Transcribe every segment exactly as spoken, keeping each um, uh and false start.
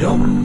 Yum.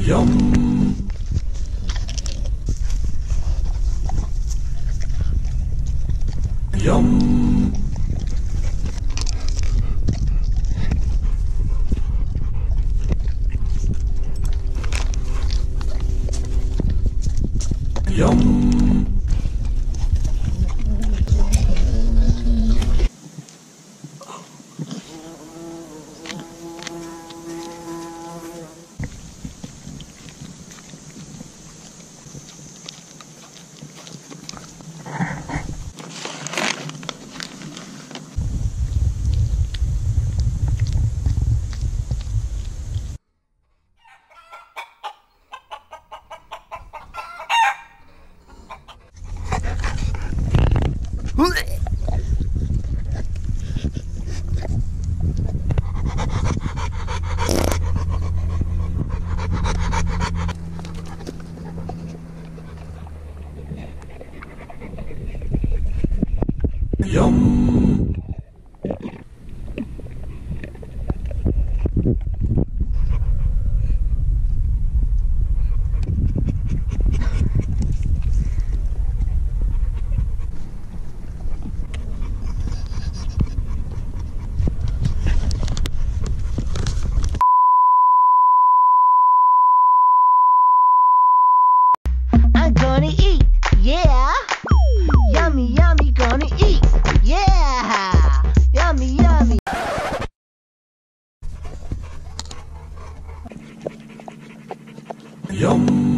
Yum. Yum. Yum. Yum. I'm gonna eat, yeah. Yummy, yummy, gonna eat. Yeah! Yummy, yummy! Yum!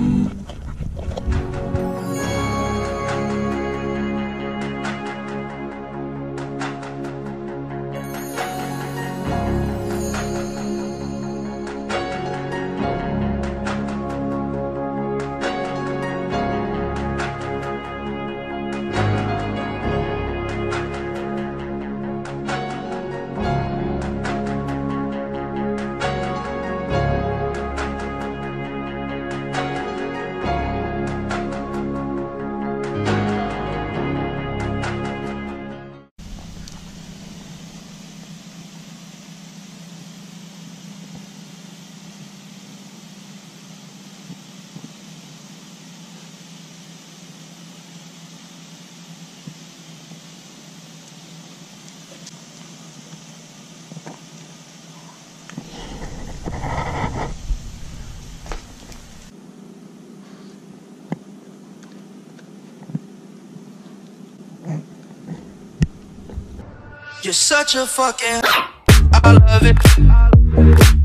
You're such a fucking I love it.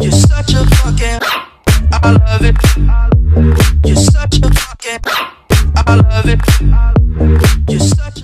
You're such a fucking I love it. You're such a fucking I love it. You're such